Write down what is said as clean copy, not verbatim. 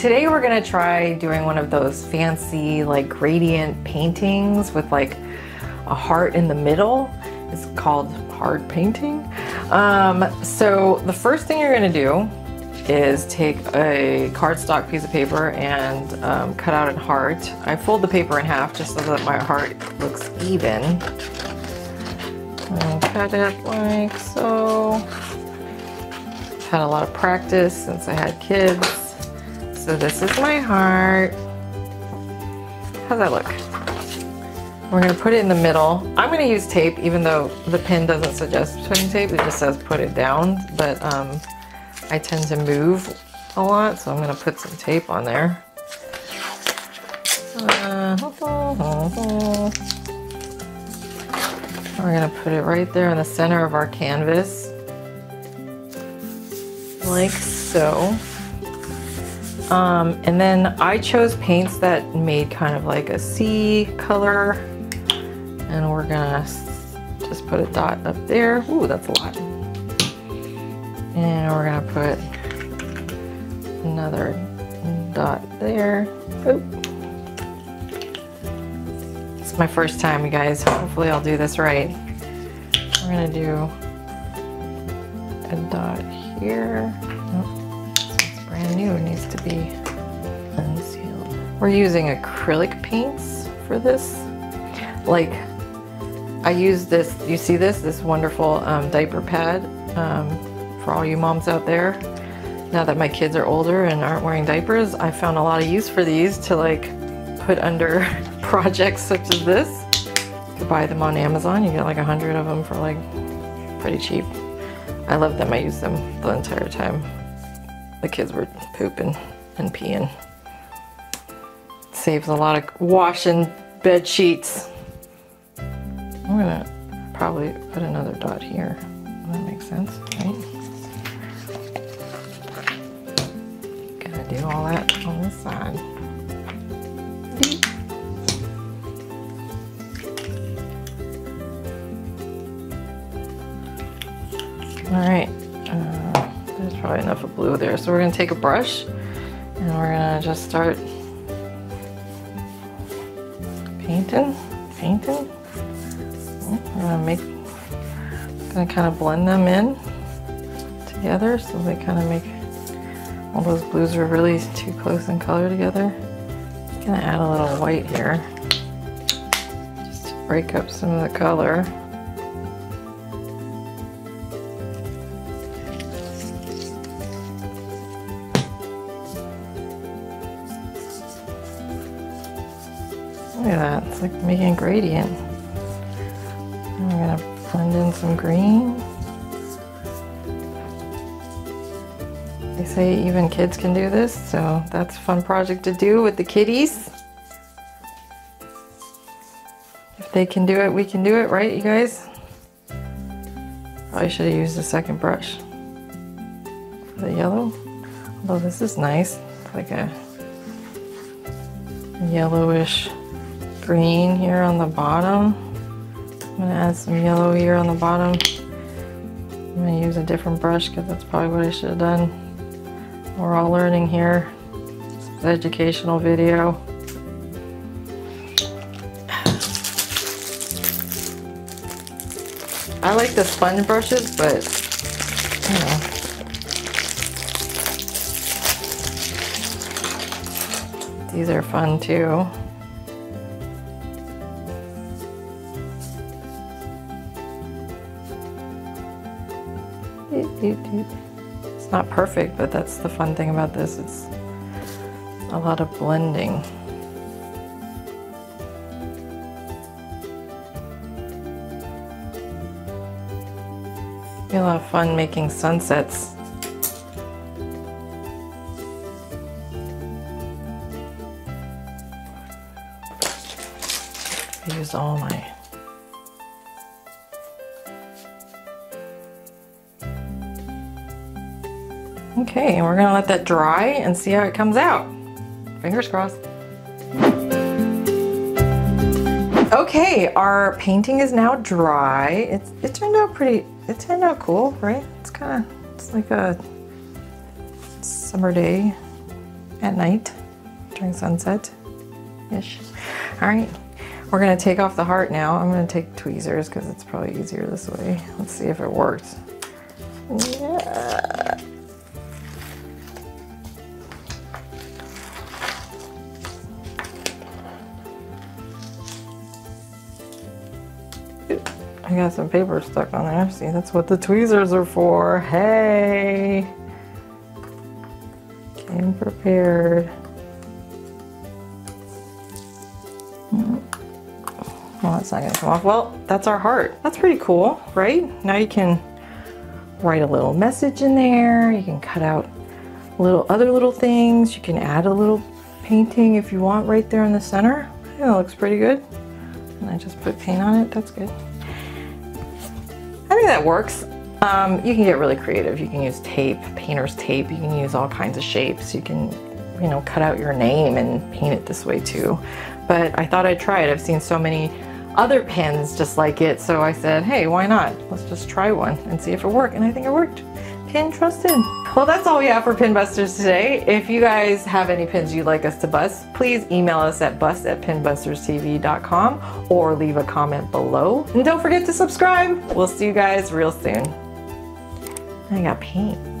Today we're gonna try doing one of those fancy like gradient paintings with like a heart in the middle. It's called heart painting. So the first thing you're gonna do is take a cardstock piece of paper and cut out a heart. I fold the paper in half just so that my heart looks even. And cut it like so. I've had a lot of practice since I had kids. So this is my heart. How's that look? We're gonna put it in the middle. I'm gonna use tape, even though the pin doesn't suggest putting tape, it just says put it down, but I tend to move a lot, so I'm gonna put some tape on there. We're gonna put it right there in the center of our canvas, like so. And then I chose paints that made kind of like a sea color, and we're gonna just put a dot up there. Ooh, that's a lot. And we're gonna put another dot there. Oop. It's my first time, you guys. Hopefully I'll do this right. We're gonna do a dot here. Brand new, it needs to be unsealed. We're using acrylic paints for this. Like, I use this, you see this wonderful diaper pad for all you moms out there. Now that my kids are older and aren't wearing diapers, I found a lot of use for these to like put under projects such as this. You can buy them on Amazon, you get like 100 of them for like pretty cheap. I love them, I use them the entire time. The kids were pooping and peeing. Saves a lot of washing bed sheets. I'm gonna probably put another dot here. That makes sense, right? Gotta do all that on this side. All right. Probably enough of blue there. So we're gonna take a brush and we're gonna just start painting. We're gonna kind of blend them in together so they kind of make, all those blues are really too close in color together. I'm gonna add a little white here just to break up some of the color. Look at that, it's like making a gradient. And we're gonna blend in some green. They say even kids can do this, so that's a fun project to do with the kiddies. If they can do it, we can do it, right, you guys? Probably should have used a second brush for the yellow. Although this is nice, it's like a yellowish green here on the bottom. I'm gonna add some yellow here on the bottom. I'm gonna use a different brush because that's probably what I should have done. We're all learning here. This is an educational video. I like the sponge brushes, but you know. These are fun too. It's not perfect, but that's the fun thing about this. It's a lot of blending. It'd be a lot of fun making sunsets. I used all my okay, and we're gonna let that dry and see how it comes out. Fingers crossed. Okay, our painting is now dry. It turned out pretty. It turned out cool, right? It's like a summer day at night during sunset-ish. All right, we're gonna take off the heart now. I'm gonna take tweezers because it's probably easier this way. Let's see if it works. Yeah. I got some paper stuck on there. See, that's what the tweezers are for. Hey! Came prepared. Well, that's not gonna come off. Well, that's our heart. That's pretty cool, right? Now you can write a little message in there. You can cut out little other little things. You can add a little painting if you want right there in the center. Yeah, that looks pretty good. And I just put paint on it. That's good. I think that works. You can get really creative. You can use tape, painter's tape. You can use all kinds of shapes. You can, you know, cut out your name and paint it this way too. But I thought I'd try it. I've seen so many other pins just like it. So I said, hey, why not? Let's just try one and see if it worked. And I think it worked. Pin trusted. Well, that's all we have for Pin Busters today. If you guys have any pins you'd like us to bust, please email us at bust@pinbusterstv.com or leave a comment below. And don't forget to subscribe. We'll see you guys real soon. I got paint.